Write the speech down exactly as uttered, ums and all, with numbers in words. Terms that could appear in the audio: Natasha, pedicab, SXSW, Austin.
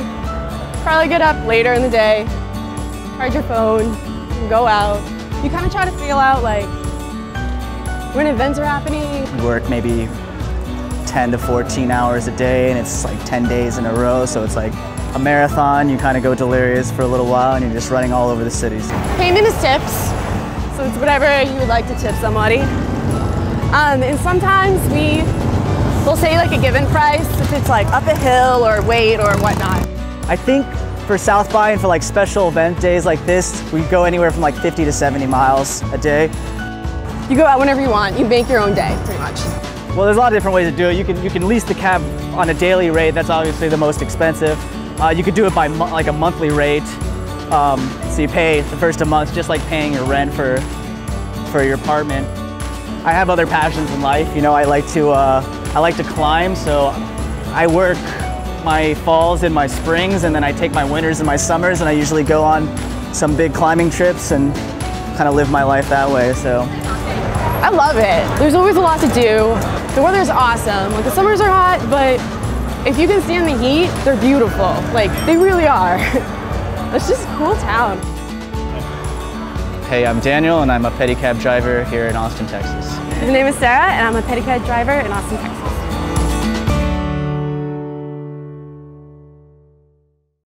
dinner, probably get up later in the day, charge your phone, go out. You kind of try to feel out like when events are happening. You work maybe ten to fourteen hours a day and it's like ten days in a row, so it's like a marathon. You kind of go delirious for a little while and you're just running all over the cities. Payment is tips, so it's whatever you would like to tip somebody. Um, and sometimes we will say like a given price if it's like up a hill or weight or whatnot. I think for South by and for like special event days like this, we go anywhere from like fifty to seventy miles a day. You go out whenever you want. You make your own day, pretty much. Well, there's a lot of different ways to do it. You can, you can lease the cab on a daily rate. That's obviously the most expensive. Uh, you could do it by like a monthly rate. Um, so you pay the first a month, just like paying your rent for, for your apartment. I have other passions in life. You know, I like to, uh, I like to climb, so I work my falls and my springs, and then I take my winters and my summers, and I usually go on some big climbing trips and kind of live my life that way, so. I love it. There's always a lot to do. The weather's awesome. Like, the summers are hot, but if you can stand the heat, they're beautiful. Like, they really are. It's just a cool town. Hey, I'm Daniel, and I'm a pedicab driver here in Austin, Texas. My name is Sarah, and I'm a pedicab driver in Austin, Texas.